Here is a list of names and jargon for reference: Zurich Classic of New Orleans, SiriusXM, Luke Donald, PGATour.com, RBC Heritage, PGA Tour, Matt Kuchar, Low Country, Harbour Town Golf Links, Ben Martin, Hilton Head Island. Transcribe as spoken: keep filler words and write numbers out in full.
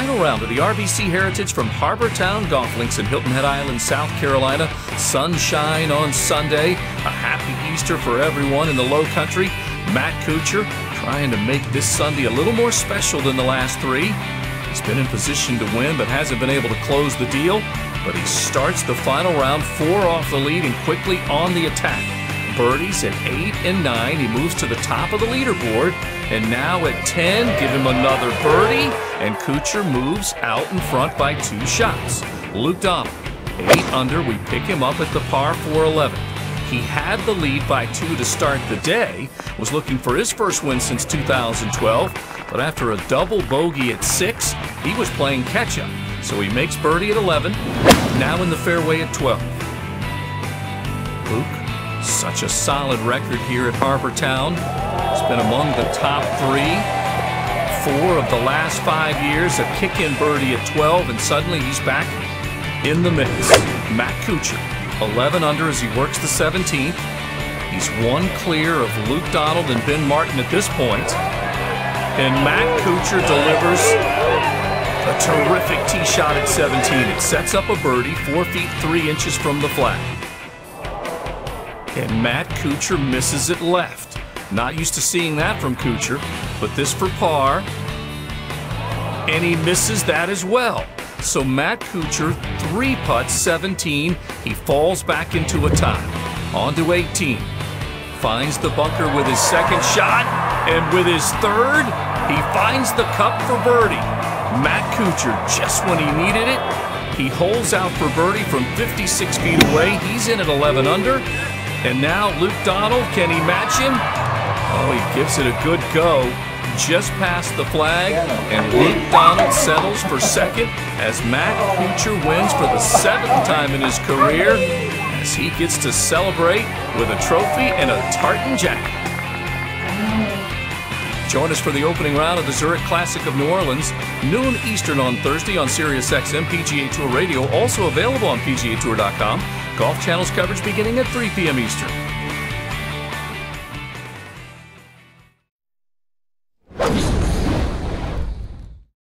final round of the R B C Heritage from Harbour Town Golf Links in Hilton Head Island, South Carolina. Sunshine on Sunday. A happy Easter for everyone in the Low Country. Matt Kuchar trying to make this Sunday a little more special than the last three. He's been in position to win but hasn't been able to close the deal. But he starts the final round four off the lead and quickly on the attack. Birdies at eight and nine. He moves to the top of the leaderboard. And now at ten, give him another birdie. And Kuchar moves out in front by two shots. Luke Donald, eight under. We pick him up at the par four eleven. He had the lead by two to start the day, was looking for his first win since two thousand twelve, but after a double bogey at six, he was playing catch-up, so he makes birdie at eleven, now in the fairway at twelve. Luke, such a solid record here at Harbour Town. He's been among the top three, four of the last five years, a kick-in birdie at twelve, and suddenly he's back in the mix. Matt Kuchar, eleven under as he works the seventeenth. He's one clear of Luke Donald and Ben Martin at this point. And Matt Kuchar delivers a terrific tee shot at seventeen. It sets up a birdie, four feet three inches from the flag. And Matt Kuchar misses it left. Not used to seeing that from Kuchar, but this for par. And he misses that as well. So Matt Kuchar, three putts, seventeen. He falls back into a tie. On to eighteen. Finds the bunker with his second shot. And with his third, he finds the cup for birdie. Matt Kuchar, just when he needed it, he holes out for birdie from fifty-six feet away. He's in at eleven under. And now Luke Donald, can he match him? Oh, he gives it a good go. Just past the flag, and Luke Donald settles for second as Matt Kuchar wins for the seventh time in his career as he gets to celebrate with a trophy and a tartan jacket. Join us for the opening round of the Zurich Classic of New Orleans, noon Eastern on Thursday on SiriusXM P G A Tour Radio, also available on P G A Tour dot com. Golf Channel's coverage beginning at three p m Eastern.